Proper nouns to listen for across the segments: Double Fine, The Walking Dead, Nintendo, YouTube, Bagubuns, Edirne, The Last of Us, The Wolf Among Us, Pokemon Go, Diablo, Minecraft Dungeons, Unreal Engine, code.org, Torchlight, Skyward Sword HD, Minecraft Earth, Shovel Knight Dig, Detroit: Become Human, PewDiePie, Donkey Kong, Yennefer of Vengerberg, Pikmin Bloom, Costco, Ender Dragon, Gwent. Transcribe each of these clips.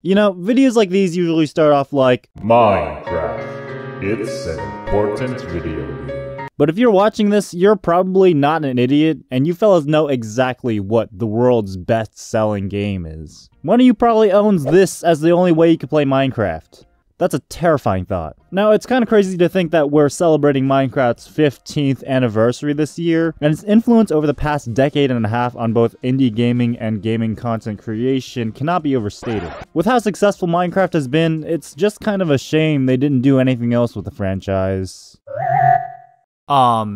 You know, videos like these usually start off like, Minecraft, it's an important video game. But if you're watching this, you're probably not an idiot, and you fellas know exactly what the world's best-selling game is. One of you probably owns this as the only way you can play Minecraft. That's a terrifying thought. Now, it's kind of crazy to think that we're celebrating Minecraft's 15th anniversary this year, and its influence over the past decade and a half on both indie gaming and gaming content creation cannot be overstated. With how successful Minecraft has been, it's just kind of a shame they didn't do anything else with the franchise.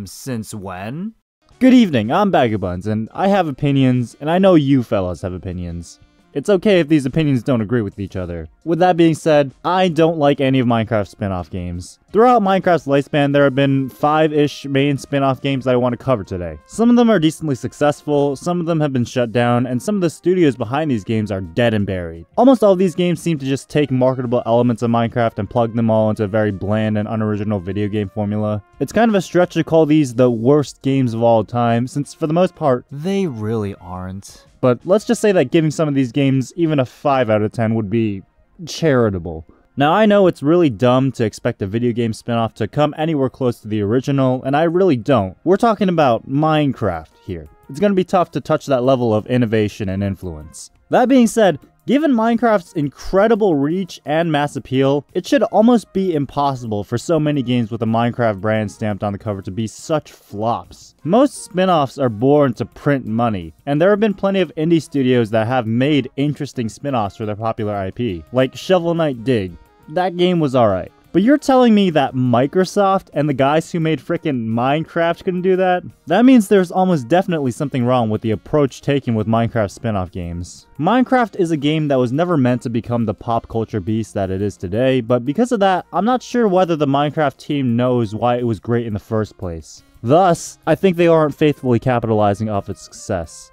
Since when? Good evening, I'm Bagubuns, and I have opinions, and I know you fellas have opinions. It's okay if these opinions don't agree with each other. With that being said, I don't like any of Minecraft's spin-off games. Throughout Minecraft's lifespan, there have been 5-ish main spin-off games that I want to cover today. Some of them are decently successful, some of them have been shut down, and some of the studios behind these games are dead and buried. Almost all of these games seem to just take marketable elements of Minecraft and plug them all into a very bland and unoriginal video game formula. It's kind of a stretch to call these the worst games of all time, since for the most part, they really aren't. But let's just say that giving some of these games even a 5 out of 10 would be charitable. Now I know it's really dumb to expect a video game spin-off to come anywhere close to the original, and I really don't. We're talking about Minecraft here. It's gonna be tough to touch that level of innovation and influence. That being said, given Minecraft's incredible reach and mass appeal, it should almost be impossible for so many games with the Minecraft brand stamped on the cover to be such flops. Most spin-offs are born to print money, and there have been plenty of indie studios that have made interesting spin-offs for their popular IP, like Shovel Knight Dig. That game was alright. But you're telling me that Microsoft and the guys who made frickin' Minecraft couldn't do that? That means there's almost definitely something wrong with the approach taken with Minecraft spin-off games. Minecraft is a game that was never meant to become the pop culture beast that it is today, but because of that, I'm not sure whether the Minecraft team knows why it was great in the first place. Thus, I think they aren't faithfully capitalizing off its success.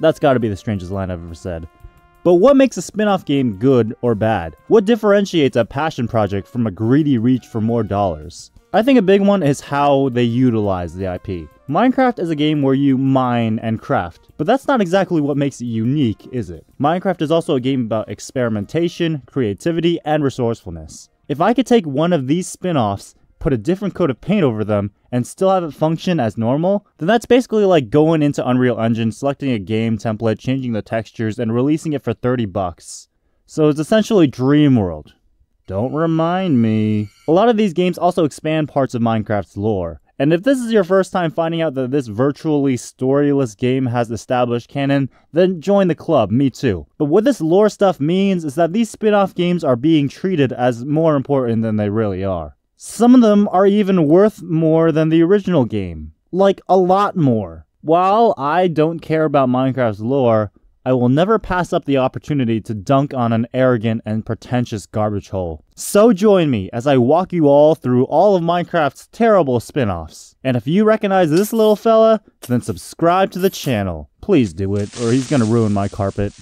That's gotta be the strangest line I've ever said. But what makes a spin-off game good or bad? What differentiates a passion project from a greedy reach for more dollars? I think a big one is how they utilize the IP. Minecraft is a game where you mine and craft, but that's not exactly what makes it unique, is it? Minecraft is also a game about experimentation, creativity, and resourcefulness. If I could take one of these spin-offs, put a different coat of paint over them, and still have it function as normal, then that's basically like going into Unreal Engine, selecting a game template, changing the textures, and releasing it for 30 bucks. So it's essentially Dream World. Don't remind me. A lot of these games also expand parts of Minecraft's lore. And if this is your first time finding out that this virtually storyless game has established canon, then join the club, me too. But what this lore stuff means is that these spin-off games are being treated as more important than they really are. Some of them are even worth more than the original game. Like, a lot more. While I don't care about Minecraft's lore, I will never pass up the opportunity to dunk on an arrogant and pretentious garbage hole. So join me as I walk you all through all of Minecraft's terrible spin-offs. And if you recognize this little fella, then subscribe to the channel. Please do it, or he's gonna ruin my carpet.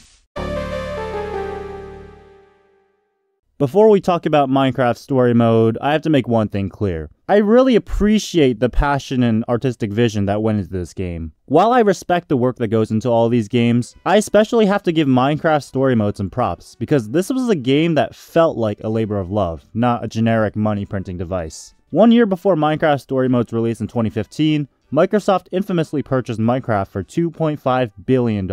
Before we talk about Minecraft Story Mode, I have to make one thing clear. I really appreciate the passion and artistic vision that went into this game. While I respect the work that goes into all these games, I especially have to give Minecraft Story Mode some props, because this was a game that felt like a labor of love, not a generic money printing device. 1 year before Minecraft Story Mode's release in 2015, Microsoft infamously purchased Minecraft for $2.5 billion.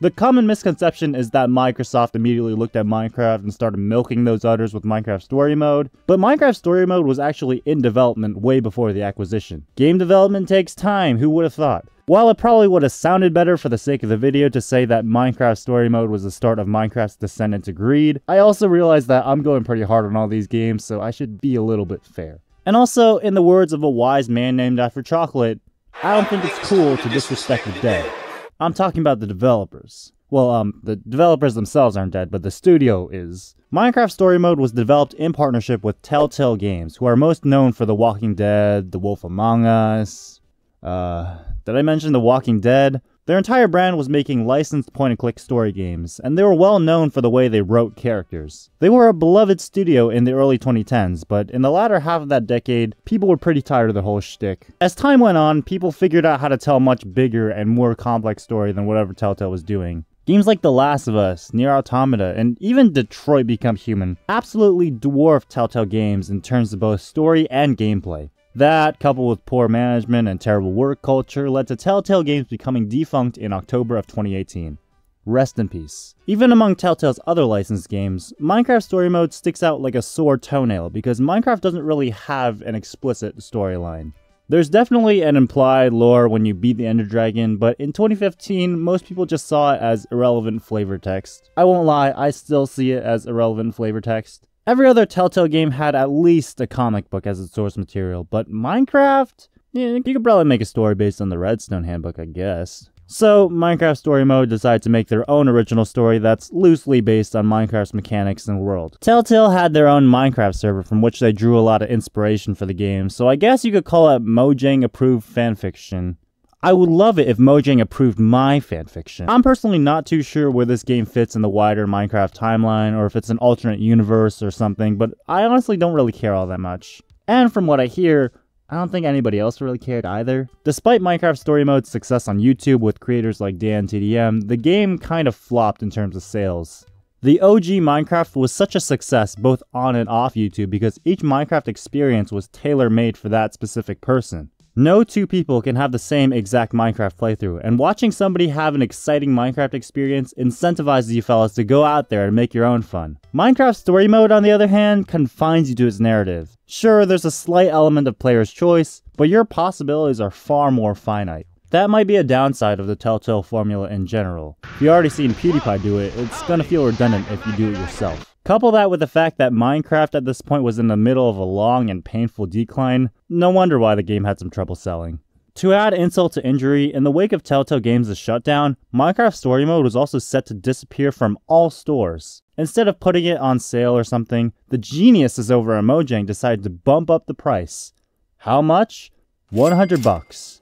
The common misconception is that Microsoft immediately looked at Minecraft and started milking those udders with Minecraft Story Mode, but Minecraft Story Mode was actually in development way before the acquisition. Game development takes time, who would have thought? While it probably would have sounded better for the sake of the video to say that Minecraft Story Mode was the start of Minecraft's descent into greed, I also realized that I'm going pretty hard on all these games, so I should be a little bit fair. And also, in the words of a wise man named after chocolate, I don't think it's cool to disrespect the dead. I'm talking about the developers. Well, the developers themselves aren't dead, but the studio is. Minecraft Story Mode was developed in partnership with Telltale Games, who are most known for The Walking Dead, The Wolf Among Us... Did I mention The Walking Dead? Their entire brand was making licensed point-and-click story games, and they were well known for the way they wrote characters. They were a beloved studio in the early 2010s, but in the latter half of that decade, people were pretty tired of the whole shtick. As time went on, people figured out how to tell a much bigger and more complex story than whatever Telltale was doing. Games like The Last of Us, NieR: Automata, and even Detroit: Become Human absolutely dwarfed Telltale Games in terms of both story and gameplay. That, coupled with poor management and terrible work culture, led to Telltale Games becoming defunct in October of 2018. Rest in peace. Even among Telltale's other licensed games, Minecraft Story Mode sticks out like a sore toenail because Minecraft doesn't really have an explicit storyline. There's definitely an implied lore when you beat the Ender Dragon, but in 2015, most people just saw it as irrelevant flavor text. I won't lie, I still see it as irrelevant flavor text. Every other Telltale game had at least a comic book as its source material, but Minecraft? Yeah, you could probably make a story based on the Redstone Handbook, I guess. So, Minecraft Story Mode decided to make their own original story that's loosely based on Minecraft's mechanics and world. Telltale had their own Minecraft server from which they drew a lot of inspiration for the game, so I guess you could call it Mojang-approved fanfiction. I would love it if Mojang approved my fanfiction. I'm personally not too sure where this game fits in the wider Minecraft timeline, or if it's an alternate universe or something, but I honestly don't really care all that much. And from what I hear, I don't think anybody else really cared either. Despite Minecraft Story Mode's success on YouTube with creators like DanTDM, the game kind of flopped in terms of sales. The OG Minecraft was such a success both on and off YouTube because each Minecraft experience was tailor-made for that specific person. No two people can have the same exact Minecraft playthrough, and watching somebody have an exciting Minecraft experience incentivizes you fellas to go out there and make your own fun. Minecraft Story Mode, on the other hand, confines you to its narrative. Sure, there's a slight element of player's choice, but your possibilities are far more finite. That might be a downside of the Telltale formula in general. If you've already seen PewDiePie do it, it's gonna feel redundant if you do it yourself. Couple that with the fact that Minecraft at this point was in the middle of a long and painful decline, no wonder why the game had some trouble selling. To add insult to injury, in the wake of Telltale Games' shutdown, Minecraft Story Mode was also set to disappear from all stores. Instead of putting it on sale or something, the geniuses over at Mojang decided to bump up the price. How much? $100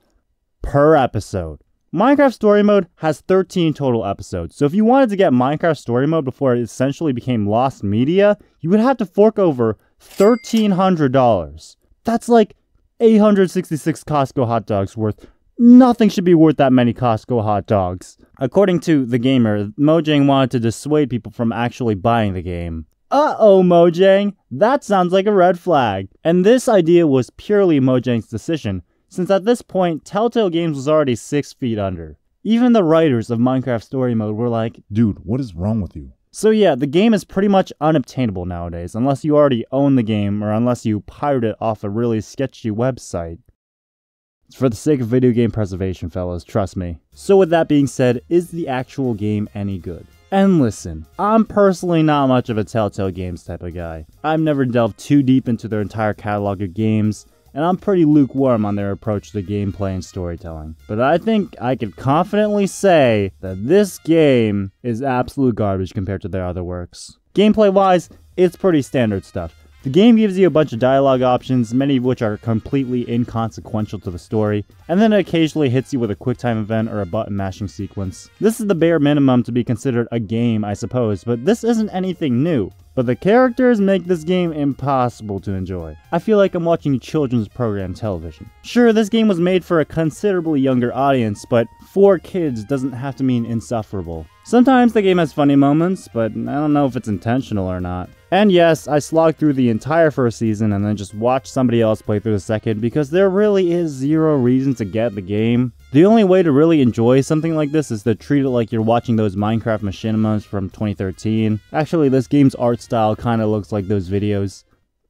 per episode. Minecraft Story Mode has 13 total episodes, so if you wanted to get Minecraft Story Mode before it essentially became lost media, you would have to fork over $1,300. That's like 866 Costco hot dogs worth. Nothing should be worth that many Costco hot dogs. According to The Gamer, Mojang wanted to dissuade people from actually buying the game. Uh-oh, Mojang! That sounds like a red flag. And this idea was purely Mojang's decision, since at this point, Telltale Games was already 6 feet under. Even the writers of Minecraft Story Mode were like, dude, what is wrong with you? So yeah, the game is pretty much unobtainable nowadays, unless you already own the game, or unless you pirate it off a really sketchy website. It's for the sake of video game preservation, fellas, trust me. So with that being said, is the actual game any good? And listen, I'm personally not much of a Telltale Games type of guy. I've never delved too deep into their entire catalog of games, and I'm pretty lukewarm on their approach to gameplay and storytelling. But I think I could confidently say that this game is absolute garbage compared to their other works. Gameplay-wise, it's pretty standard stuff. The game gives you a bunch of dialogue options, many of which are completely inconsequential to the story, and then it occasionally hits you with a QuickTime event or a button-mashing sequence. This is the bare minimum to be considered a game, I suppose, but this isn't anything new. But the characters make this game impossible to enjoy. I feel like I'm watching children's program television. Sure, this game was made for a considerably younger audience, but for kids doesn't have to mean insufferable. Sometimes the game has funny moments, but I don't know if it's intentional or not. And yes, I slogged through the entire first season and then just watched somebody else play through the second because there really is zero reason to get the game. The only way to really enjoy something like this is to treat it like you're watching those Minecraft machinimas from 2013. Actually, this game's art style kinda looks like those videos.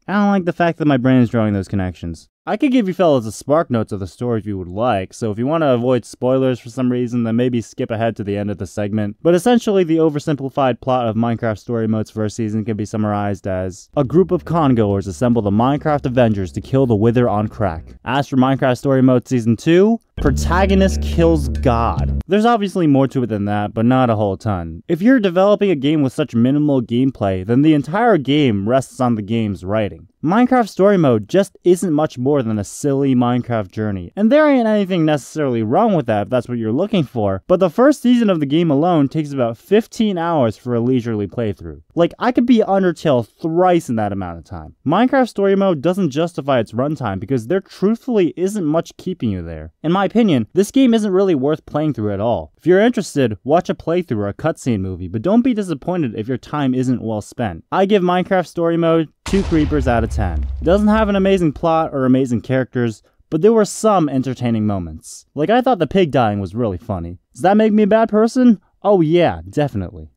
I don't like the fact that my brain is drawing those connections. I could give you fellas the spark notes of the story if you would like, so if you want to avoid spoilers for some reason, then maybe skip ahead to the end of the segment. But essentially, the oversimplified plot of Minecraft Story Mode's first season can be summarized as a group of congoers assemble the Minecraft Avengers to kill the Wither on crack. As for Minecraft Story Mode Season 2, protagonist kills God. There's obviously more to it than that, but not a whole ton. If you're developing a game with such minimal gameplay, then the entire game rests on the game's writing. Minecraft Story Mode just isn't much more than a silly Minecraft journey, and there ain't anything necessarily wrong with that if that's what you're looking for, but the first season of the game alone takes about 15 hours for a leisurely playthrough. Like, I could be Undertale thrice in that amount of time. Minecraft Story Mode doesn't justify its runtime because there truthfully isn't much keeping you there. In my opinion, this game isn't really worth playing through at all. If you're interested, watch a playthrough or a cutscene movie, but don't be disappointed if your time isn't well spent. I give Minecraft Story Mode 2 creepers out of 10. It doesn't have an amazing plot or amazing characters, but there were some entertaining moments. Like, I thought the pig dying was really funny. Does that make me a bad person? Oh yeah, definitely.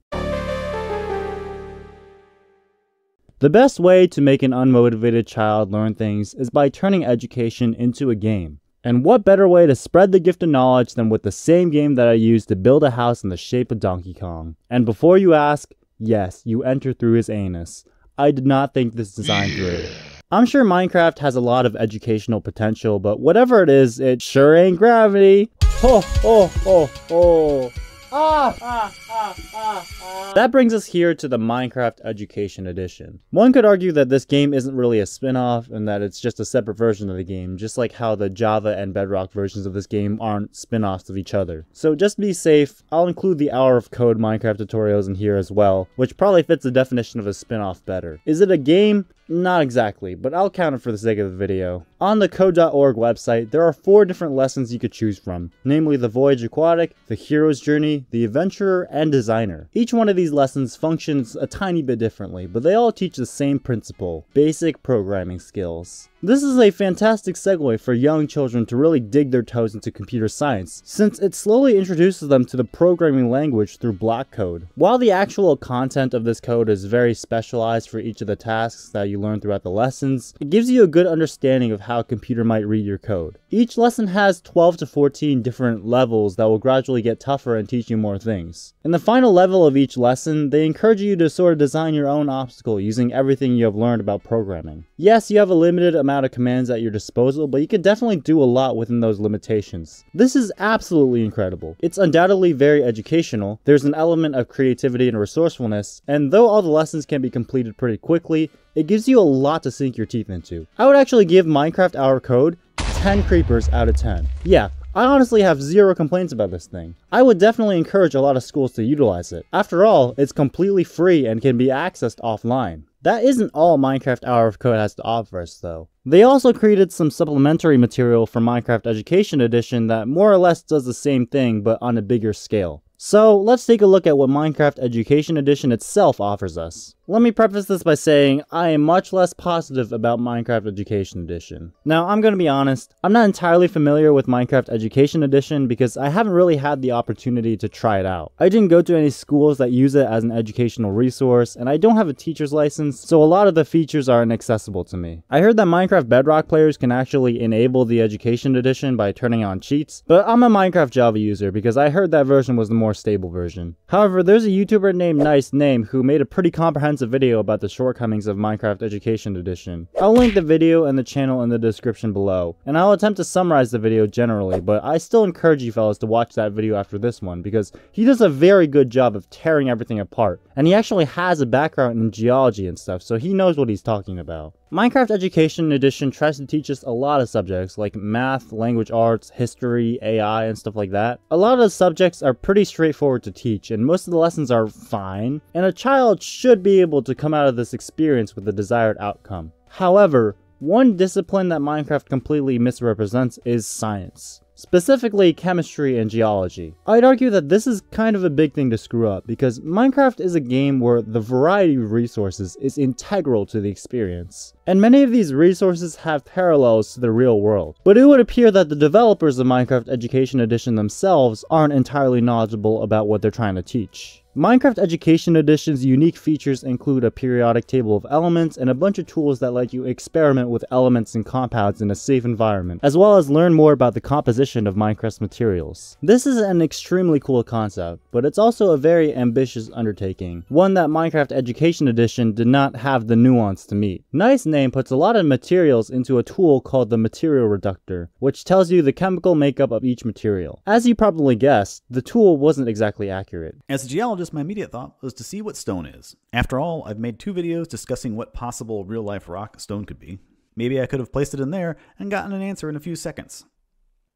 The best way to make an unmotivated child learn things is by turning education into a game. And what better way to spread the gift of knowledge than with the same game that I used to build a house in the shape of Donkey Kong. And before you ask, yes, you enter through his anus. I did not think this design through. I'm sure Minecraft has a lot of educational potential, but whatever it is, it sure ain't gravity. Ho, ho, ho, ho. Ah, ah, ah, ah, ah. That brings us here to the Minecraft Education Edition. One could argue that this game isn't really a spin-off and that it's just a separate version of the game, just like how the Java and Bedrock versions of this game aren't spin-offs of each other. So just to be safe, I'll include the Hour of Code Minecraft tutorials in here as well, which probably fits the definition of a spin-off better. Is it a game? Not exactly, but I'll count it for the sake of the video. On the code.org website, there are 4 different lessons you could choose from, namely the Voyage Aquatic, the Hero's Journey, the Adventurer, and Designer. Each one of these lessons functions a tiny bit differently, but they all teach the same principle, basic programming skills. This is a fantastic segue for young children to really dig their toes into computer science, since it slowly introduces them to the programming language through block code. While the actual content of this code is very specialized for each of the tasks that you learn throughout the lessons, it gives you a good understanding of how a computer might read your code. Each lesson has 12 to 14 different levels that will gradually get tougher and teach you more things. In the final level of each lesson, they encourage you to sort of design your own obstacle using everything you have learned about programming. Yes, you have a limited amount of commands at your disposal, but you can definitely do a lot within those limitations. This is absolutely incredible. It's undoubtedly very educational. There's an element of creativity and resourcefulness, and though all the lessons can be completed pretty quickly, it gives you a lot to sink your teeth into. I would actually give Minecraft Hour Code 10 creepers out of 10. Yeah, I honestly have 0 complaints about this thing. I would definitely encourage a lot of schools to utilize it. After all, it's completely free and can be accessed offline. That isn't all Minecraft Hour of Code has to offer us, though. They also created some supplementary material for Minecraft Education Edition that more or less does the same thing, but on a bigger scale. So let's take a look at what Minecraft Education Edition itself offers us. Let me preface this by saying I am much less positive about Minecraft Education Edition. Now, I'm going to be honest, I'm not entirely familiar with Minecraft Education Edition because I haven't really had the opportunity to try it out. I didn't go to any schools that use it as an educational resource, and I don't have a teacher's license, so a lot of the features are inaccessible to me. I heard that Minecraft Bedrock players can actually enable the Education Edition by turning on cheats, but I'm a Minecraft Java user because I heard that version was the more stable version. However, there's a YouTuber named NieR: Automata who made a pretty comprehensive video about the shortcomings of Minecraft Education Edition. I'll link the video and the channel in the description below, and I'll attempt to summarize the video generally, but I still encourage you fellas to watch that video after this one because he does a very good job of tearing everything apart, and he actually has a background in geology and stuff, so he knows what he's talking about. Minecraft Education Edition tries to teach us a lot of subjects like math, language arts, history, AI, and stuff like that. A lot of the subjects are pretty straightforward to teach, and most of the lessons are fine, and a child should be able to come out of this experience with the desired outcome. However, one discipline that Minecraft completely misrepresents is science. Specifically chemistry and geology. I'd argue that this is kind of a big thing to screw up because Minecraft is a game where the variety of resources is integral to the experience. And many of these resources have parallels to the real world. But it would appear that the developers of Minecraft Education Edition themselves aren't entirely knowledgeable about what they're trying to teach. Minecraft Education Edition's unique features include a periodic table of elements and a bunch of tools that let you experiment with elements and compounds in a safe environment, as well as learn more about the composition of Minecraft's materials. This is an extremely cool concept, but it's also a very ambitious undertaking, one that Minecraft Education Edition did not have the nuance to meet. NieR: Automata puts a lot of materials into a tool called the Material Reductor, which tells you the chemical makeup of each material. As you probably guessed, the tool wasn't exactly accurate. As a geologist, noticed my immediate thought was to see what stone is. After all, I've made 2 videos discussing what possible real-life rock stone could be. Maybe I could have placed it in there and gotten an answer in a few seconds.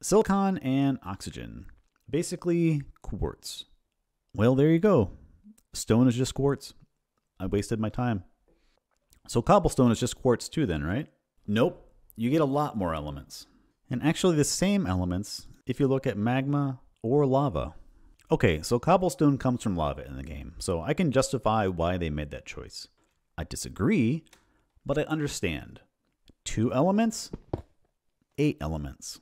Silicon and oxygen. Basically, quartz. Well, there you go. Stone is just quartz. I wasted my time. So cobblestone is just quartz too then, right? Nope. You get a lot more elements. And actually the same elements if you look at magma or lava. Okay, so cobblestone comes from lava in the game, so I can justify why they made that choice. I disagree, but I understand. 2 elements? 8 elements.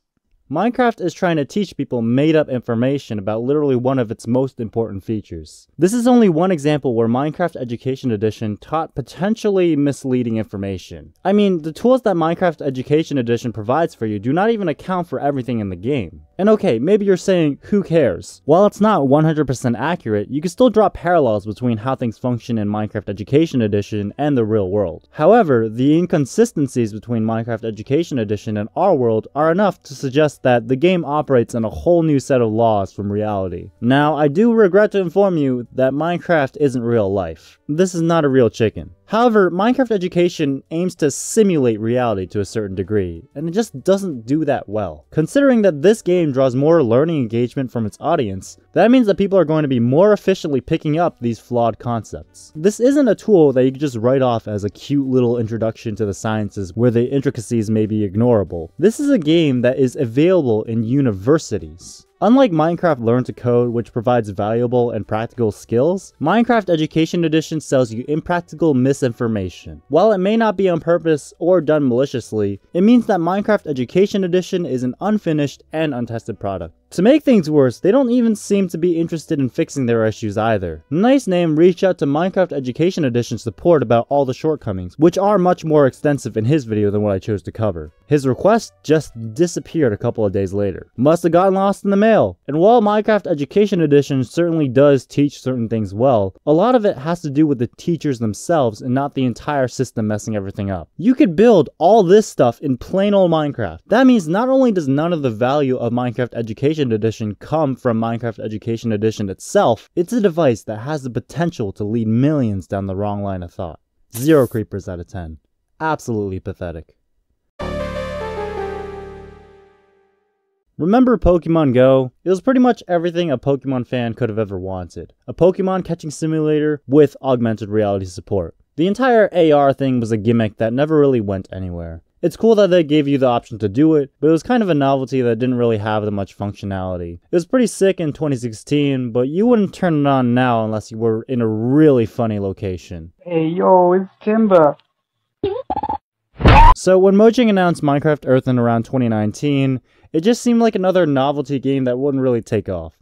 Minecraft is trying to teach people made-up information about literally one of its most important features. This is only one example where Minecraft Education Edition taught potentially misleading information. I mean, the tools that Minecraft Education Edition provides for you do not even account for everything in the game. And okay, maybe you're saying, who cares? While it's not 100% accurate, you can still draw parallels between how things function in Minecraft Education Edition and the real world. However, the inconsistencies between Minecraft Education Edition and our world are enough to suggest that the game operates on a whole new set of laws from reality. Now, I do regret to inform you that Minecraft isn't real life. This is not a real chicken. However, Minecraft Education aims to simulate reality to a certain degree, and it just doesn't do that well. Considering that this game draws more learning engagement from its audience, that means that people are going to be more efficiently picking up these flawed concepts. This isn't a tool that you can just write off as a cute little introduction to the sciences where the intricacies may be ignorable. This is a game that is available in universities. Unlike Minecraft Learn to Code, which provides valuable and practical skills, Minecraft Education Edition sells you impractical misinformation. While it may not be on purpose or done maliciously, it means that Minecraft Education Edition is an unfinished and untested product. To make things worse, they don't even seem to be interested in fixing their issues either. GneissName reached out to Minecraft Education Edition support about all the shortcomings, which are much more extensive in his video than what I chose to cover. His request just disappeared a couple of days later. Must have gotten lost in the mail. And while Minecraft Education Edition certainly does teach certain things well, a lot of it has to do with the teachers themselves and not the entire system messing everything up. You could build all this stuff in plain old Minecraft. That means not only does none of the value of Minecraft Education Edition come from Minecraft Education Edition itself, it's a device that has the potential to lead millions down the wrong line of thought. 0 creepers out of 10. Absolutely pathetic. Remember Pokemon Go? It was pretty much everything a Pokemon fan could have ever wanted. A Pokemon catching simulator with augmented reality support. The entire AR thing was a gimmick that never really went anywhere. It's cool that they gave you the option to do it, but it was kind of a novelty that didn't really have that much functionality. It was pretty sick in 2016, but you wouldn't turn it on now unless you were in a really funny location. Hey yo, it's Timber. So when Mojang announced Minecraft Earth in around 2019, it just seemed like another novelty game that wouldn't really take off.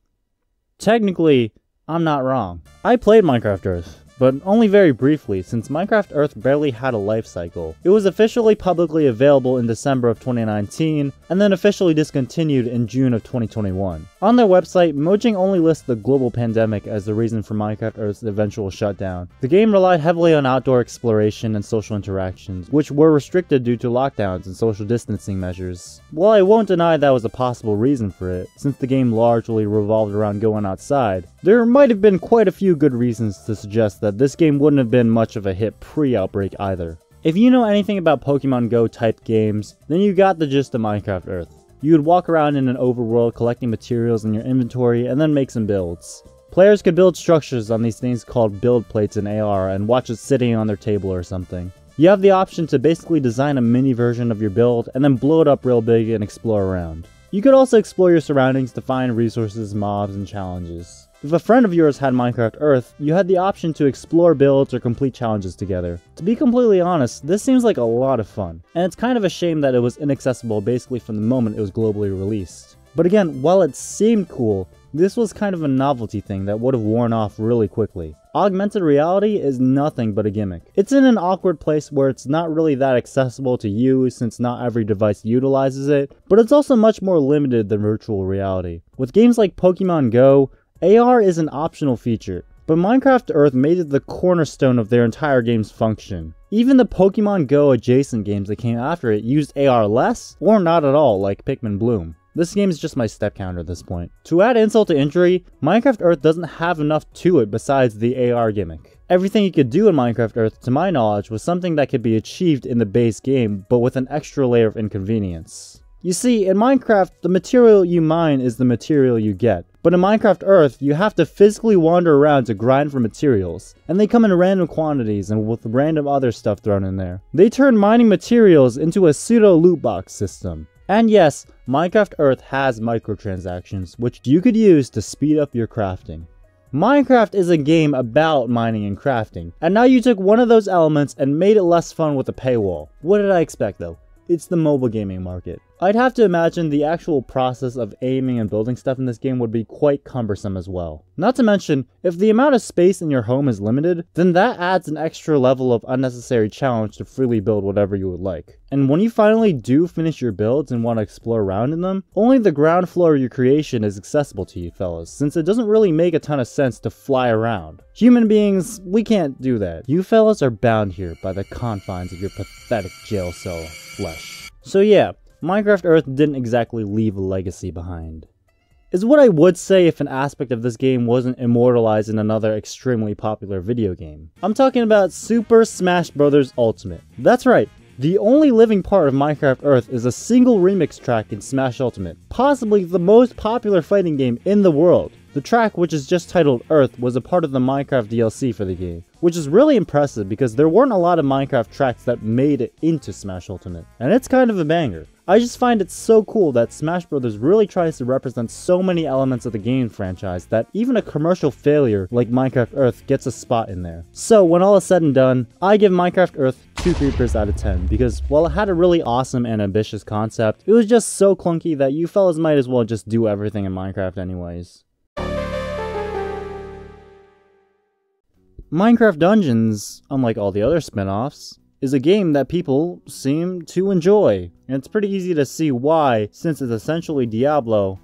Technically, I'm not wrong. I played Minecraft Earth, but only very briefly, since Minecraft Earth barely had a life cycle. It was officially publicly available in December of 2019, and then officially discontinued in June of 2021. On their website, Mojang only lists the global pandemic as the reason for Minecraft Earth's eventual shutdown. The game relied heavily on outdoor exploration and social interactions, which were restricted due to lockdowns and social distancing measures. While I won't deny that was a possible reason for it, since the game largely revolved around going outside, there might have been quite a few good reasons to suggest that this game wouldn't have been much of a hit pre-outbreak either. If you know anything about Pokemon Go type games, then you got the gist of Minecraft Earth. You would walk around in an overworld collecting materials in your inventory and then make some builds. Players could build structures on these things called build plates in AR and watch it sitting on their table or something. You have the option to basically design a mini version of your build and then blow it up real big and explore around. You could also explore your surroundings to find resources, mobs, and challenges. If a friend of yours had Minecraft Earth, you had the option to explore builds or complete challenges together. To be completely honest, this seems like a lot of fun, and it's kind of a shame that it was inaccessible basically from the moment it was globally released. But again, while it seemed cool, this was kind of a novelty thing that would have worn off really quickly. Augmented reality is nothing but a gimmick. It's in an awkward place where it's not really that accessible to you since not every device utilizes it, but it's also much more limited than virtual reality. With games like Pokemon Go, AR is an optional feature, but Minecraft Earth made it the cornerstone of their entire game's function. Even the Pokemon Go adjacent games that came after it used AR less or not at all, like Pikmin Bloom. This game is just my step counter at this point. To add insult to injury, Minecraft Earth doesn't have enough to it besides the AR gimmick. Everything you could do in Minecraft Earth, to my knowledge, was something that could be achieved in the base game, but with an extra layer of inconvenience. You see, in Minecraft, the material you mine is the material you get. But in Minecraft Earth, you have to physically wander around to grind for materials, and they come in random quantities and with random other stuff thrown in there. They turn mining materials into a pseudo loot box system. And yes, Minecraft Earth has microtransactions, which you could use to speed up your crafting. Minecraft is a game about mining and crafting, and now you took one of those elements and made it less fun with a paywall. What did I expect though? It's the mobile gaming market. I'd have to imagine the actual process of aiming and building stuff in this game would be quite cumbersome as well. Not to mention, if the amount of space in your home is limited, then that adds an extra level of unnecessary challenge to freely build whatever you would like. And when you finally do finish your builds and want to explore around in them, only the ground floor of your creation is accessible to you fellas, since it doesn't really make a ton of sense to fly around. Human beings, we can't do that. You fellas are bound here by the confines of your pathetic jail cell flesh. So yeah, Minecraft Earth didn't exactly leave a legacy behind. Is what I would say if an aspect of this game wasn't immortalized in another extremely popular video game. I'm talking about Super Smash Bros. Ultimate. That's right. The only living part of Minecraft Earth is a single remix track in Smash Ultimate, possibly the most popular fighting game in the world. The track, which is just titled Earth, was a part of the Minecraft DLC for the game, which is really impressive because there weren't a lot of Minecraft tracks that made it into Smash Ultimate, and it's kind of a banger. I just find it so cool that Smash Bros. Really tries to represent so many elements of the game franchise that even a commercial failure like Minecraft Earth gets a spot in there. So when all is said and done, I give Minecraft Earth 2 creepers out of 10 because while it had a really awesome and ambitious concept, it was just so clunky that you fellas might as well just do everything in Minecraft anyways. Minecraft Dungeons, unlike all the other spin-offs, is a game that people seem to enjoy, and it's pretty easy to see why since it's essentially Diablo,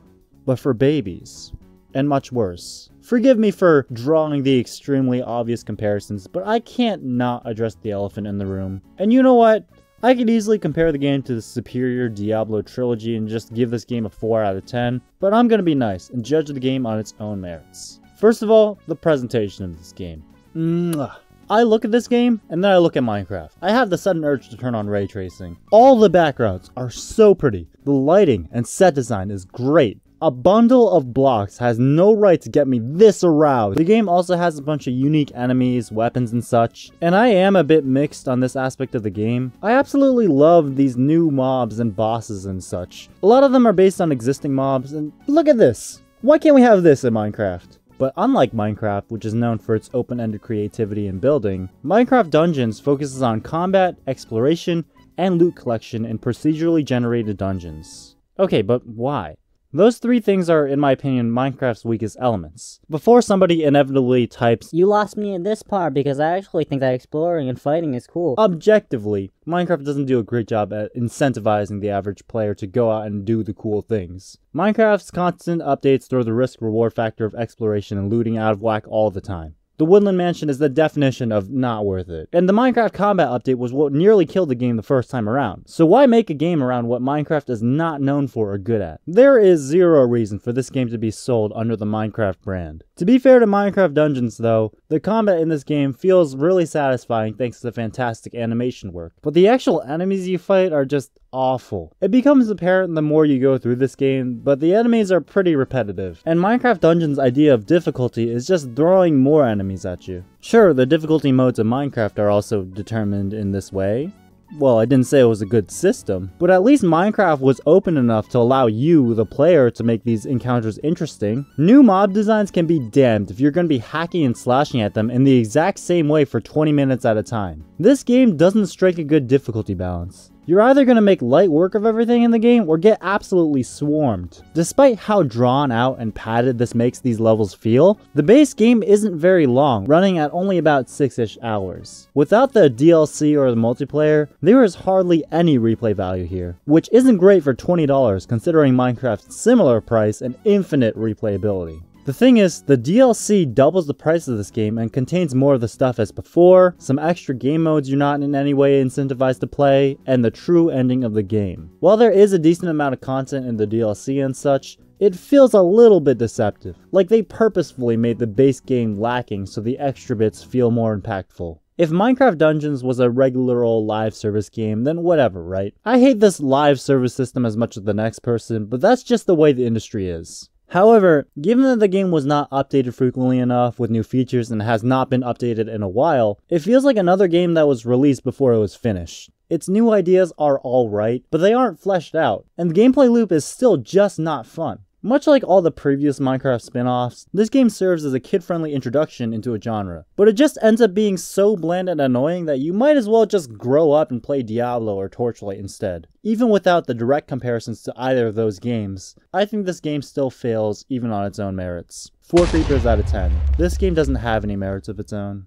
but for babies, and much worse. Forgive me for drawing the extremely obvious comparisons, but I can't not address the elephant in the room. And you know what? I could easily compare the game to the superior Diablo trilogy and just give this game a 4 out of 10, but I'm gonna be nice and judge the game on its own merits. First of all, the presentation of this game. Mwah. I look at this game, and then I look at Minecraft. I have the sudden urge to turn on ray tracing. All the backgrounds are so pretty. The lighting and set design is great. A bundle of blocks has no right to get me this aroused. The game also has a bunch of unique enemies, weapons, and such, and I am a bit mixed on this aspect of the game. I absolutely love these new mobs and bosses and such. A lot of them are based on existing mobs, and look at this. Why can't we have this in Minecraft? But unlike Minecraft, which is known for its open-ended creativity and building, Minecraft Dungeons focuses on combat, exploration, and loot collection in procedurally generated dungeons. Okay, but why? Those three things are, in my opinion, Minecraft's weakest elements. Before somebody inevitably types, "You lost me in this part because I actually think that exploring and fighting is cool," objectively, Minecraft doesn't do a great job at incentivizing the average player to go out and do the cool things. Minecraft's constant updates throw the risk-reward factor of exploration and looting out of whack all the time. The Woodland Mansion is the definition of not worth it, and the Minecraft combat update was what nearly killed the game the first time around. So why make a game around what Minecraft is not known for or good at? There is zero reason for this game to be sold under the Minecraft brand. To be fair to Minecraft Dungeons though, the combat in this game feels really satisfying thanks to the fantastic animation work, but the actual enemies you fight are just awful. It becomes apparent the more you go through this game, but the enemies are pretty repetitive, and Minecraft Dungeons' idea of difficulty is just throwing more enemies at you. Sure, the difficulty modes of Minecraft are also determined in this way. Well, I didn't say it was a good system, but at least Minecraft was open enough to allow you, the player, to make these encounters interesting. New mob designs can be damned if you're going to be hacking and slashing at them in the exact same way for 20 minutes at a time. This game doesn't strike a good difficulty balance. You're either going to make light work of everything in the game or get absolutely swarmed. Despite how drawn out and padded this makes these levels feel, the base game isn't very long, running at only about 6-ish hours. Without the DLC or the multiplayer, there is hardly any replay value here, which isn't great for $20 considering Minecraft's similar price and infinite replayability. The thing is, the DLC doubles the price of this game and contains more of the stuff as before, some extra game modes you're not in any way incentivized to play, and the true ending of the game. While there is a decent amount of content in the DLC and such, it feels a little bit deceptive, like they purposefully made the base game lacking so the extra bits feel more impactful. If Minecraft Dungeons was a regular old live service game, then whatever, right? I hate this live service system as much as the next person, but that's just the way the industry is. However, given that the game was not updated frequently enough with new features and has not been updated in a while, it feels like another game that was released before it was finished. Its new ideas are alright, but they aren't fleshed out, and the gameplay loop is still just not fun. Much like all the previous Minecraft spin-offs, this game serves as a kid-friendly introduction into a genre, but it just ends up being so bland and annoying that you might as well just grow up and play Diablo or Torchlight instead. Even without the direct comparisons to either of those games, I think this game still fails even on its own merits. 4 creepers out of 10. This game doesn't have any merits of its own.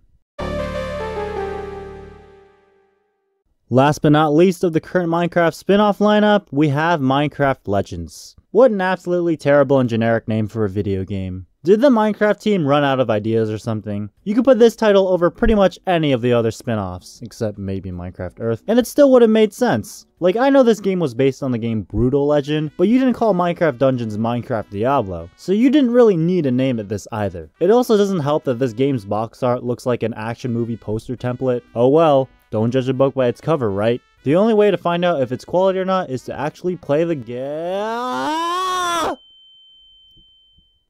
Last but not least of the current Minecraft spin-off lineup, we have Minecraft Legends. What an absolutely terrible and generic name for a video game. Did the Minecraft team run out of ideas or something? You could put this title over pretty much any of the other spin-offs, except maybe Minecraft Earth, and it still would have made sense. Like, I know this game was based on the game Brutal Legend, but you didn't call Minecraft Dungeons Minecraft Diablo, so you didn't really need to name it this either. It also doesn't help that this game's box art looks like an action movie poster template. Oh well, don't judge a book by its cover, right? The only way to find out if it's quality or not is to actually play the game.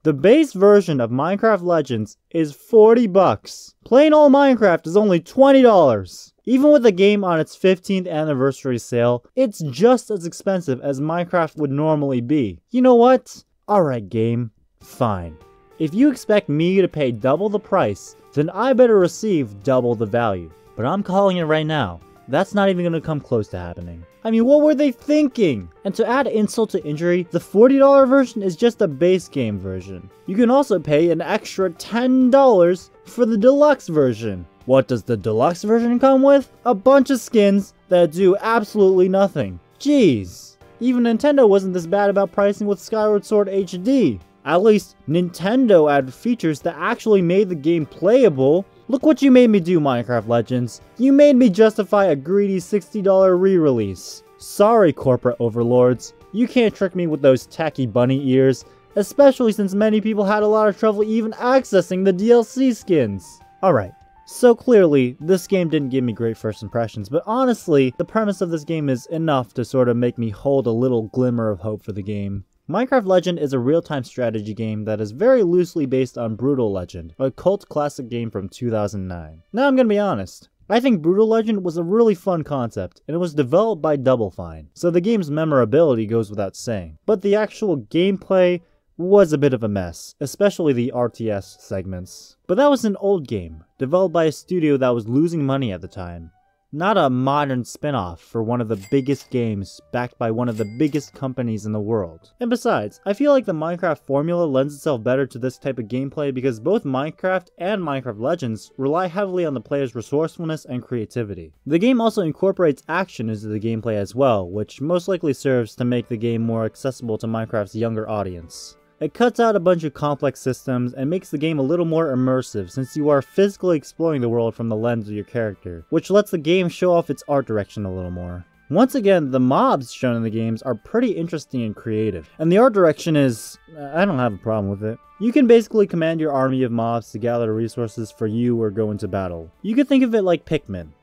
The base version of Minecraft Legends is $40. Plain old Minecraft is only $20. Even with the game on its 15th anniversary sale, it's just as expensive as Minecraft would normally be. You know what? Alright game, fine. If you expect me to pay double the price, then I better receive double the value. But I'm calling it right now. That's not even going to come close to happening. I mean, what were they thinking? And to add insult to injury, the $40 version is just the base game version. You can also pay an extra $10 for the deluxe version. What does the deluxe version come with? A bunch of skins that do absolutely nothing. Jeez. Even Nintendo wasn't this bad about pricing with Skyward Sword HD. At least Nintendo added features that actually made the game playable. Look what you made me do, Minecraft Legends. You made me justify a greedy $60 re-release. Sorry, corporate overlords. You can't trick me with those tacky bunny ears, especially since many people had a lot of trouble even accessing the DLC skins. Alright, so clearly, this game didn't give me great first impressions, but honestly, the premise of this game is enough to sort of make me hold a little glimmer of hope for the game. Minecraft Legend is a real-time strategy game that is very loosely based on Brutal Legend, a cult classic game from 2009. Now I'm gonna be honest, I think Brutal Legend was a really fun concept, and it was developed by Double Fine, so the game's memorability goes without saying. But the actual gameplay was a bit of a mess, especially the RTS segments. But that was an old game, developed by a studio that was losing money at the time. Not a modern spin-off for one of the biggest games backed by one of the biggest companies in the world. And besides, I feel like the Minecraft formula lends itself better to this type of gameplay because both Minecraft and Minecraft Legends rely heavily on the player's resourcefulness and creativity. The game also incorporates action into the gameplay as well, which most likely serves to make the game more accessible to Minecraft's younger audience. It cuts out a bunch of complex systems and makes the game a little more immersive since you are physically exploring the world from the lens of your character, which lets the game show off its art direction a little more. Once again, the mobs shown in the games are pretty interesting and creative, and the art direction is... I don't have a problem with it. You can basically command your army of mobs to gather resources for you or go into battle. You could think of it like Pikmin.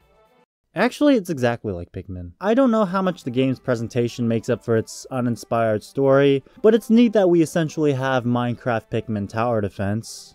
Actually, it's exactly like Pikmin. I don't know how much the game's presentation makes up for its uninspired story, but it's neat that we essentially have Minecraft Pikmin tower defense.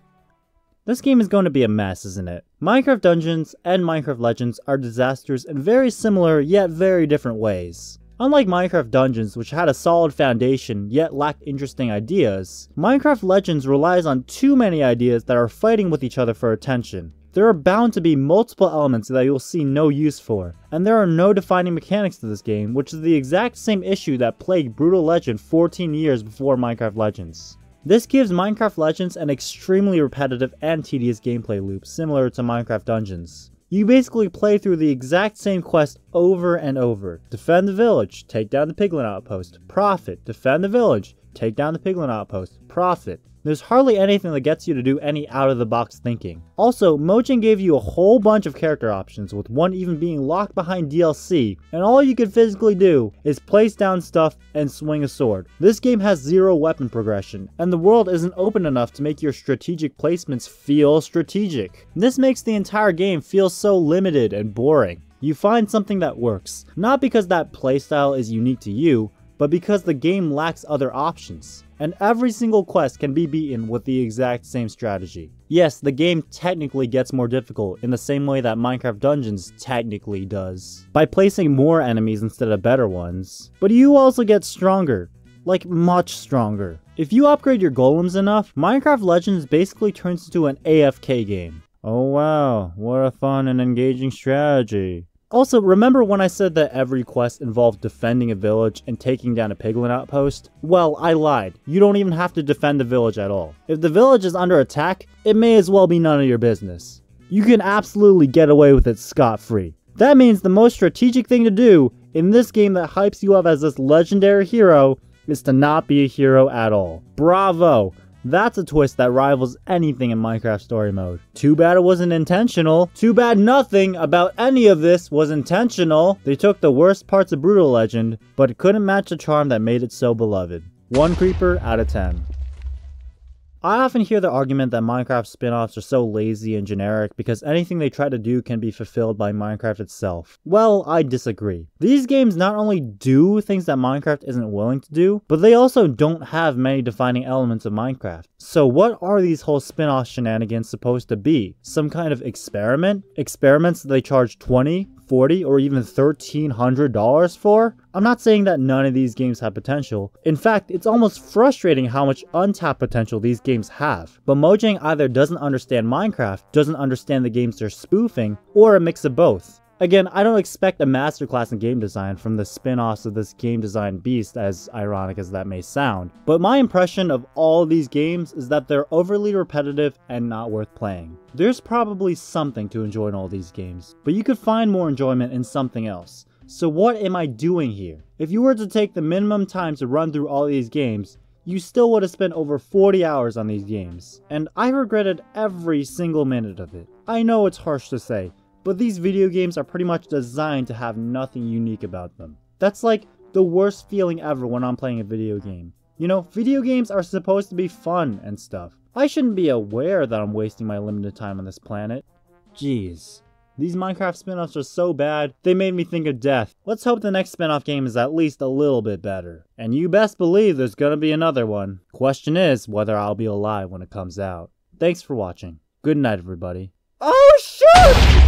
This game is going to be a mess, isn't it? Minecraft Dungeons and Minecraft Legends are disasters in very similar yet very different ways. Unlike Minecraft Dungeons, which had a solid foundation yet lacked interesting ideas, Minecraft Legends relies on too many ideas that are fighting with each other for attention. There are bound to be multiple elements that you'll see no use for, and there are no defining mechanics to this game, which is the exact same issue that plagued Brutal Legend 14 years before Minecraft Legends. This gives Minecraft Legends an extremely repetitive and tedious gameplay loop similar to Minecraft Dungeons. You basically play through the exact same quest over and over. Defend the village, take down the piglin outpost, profit, defend the village, take down the piglin outpost, profit. There's hardly anything that gets you to do any out-of-the-box thinking. Also, Mojang gave you a whole bunch of character options, with one even being locked behind DLC, and all you can physically do is place down stuff and swing a sword. This game has zero weapon progression, and the world isn't open enough to make your strategic placements feel strategic. This makes the entire game feel so limited and boring. You find something that works, not because that playstyle is unique to you, but because the game lacks other options. And every single quest can be beaten with the exact same strategy. Yes, the game technically gets more difficult in the same way that Minecraft Dungeons technically does, by placing more enemies instead of better ones. But you also get stronger. Like, much stronger. If you upgrade your golems enough, Minecraft Legends basically turns into an AFK game. Oh wow, what a fun and engaging strategy. Also, remember when I said that every quest involved defending a village and taking down a piglin outpost? Well, I lied. You don't even have to defend the village at all. If the village is under attack, it may as well be none of your business. You can absolutely get away with it scot-free. That means the most strategic thing to do in this game that hypes you up as this legendary hero is to not be a hero at all. Bravo! That's a twist that rivals anything in Minecraft Story Mode. Too bad it wasn't intentional. Too bad nothing about any of this was intentional. They took the worst parts of Brutal Legend, but it couldn't match the charm that made it so beloved. 1 creeper out of 10. I often hear the argument that Minecraft spin-offs are so lazy and generic because anything they try to do can be fulfilled by Minecraft itself. Well, I disagree. These games not only do things that Minecraft isn't willing to do, but they also don't have many defining elements of Minecraft. So what are these whole spin-off shenanigans supposed to be? Some kind of experiment? Experiments that they charge $20, $40, or even $1,300 for? I'm not saying that none of these games have potential. In fact, it's almost frustrating how much untapped potential these games have. But Mojang either doesn't understand Minecraft, doesn't understand the games they're spoofing, or a mix of both. Again, I don't expect a masterclass in game design from the spin-offs of this game design beast, as ironic as that may sound, but my impression of all these games is that they're overly repetitive and not worth playing. There's probably something to enjoy in all these games, but you could find more enjoyment in something else. So what am I doing here? If you were to take the minimum time to run through all these games, you still would have spent over 40 hours on these games, and I regretted every single minute of it. I know it's harsh to say, but these video games are pretty much designed to have nothing unique about them. That's like the worst feeling ever when I'm playing a video game. You know, video games are supposed to be fun and stuff. I shouldn't be aware that I'm wasting my limited time on this planet. Jeez. These Minecraft spin-offs are so bad, they made me think of death. Let's hope the next spin-off game is at least a little bit better. And you best believe there's gonna be another one. Question is whether I'll be alive when it comes out. Thanks for watching. Good night, everybody. Oh shoot!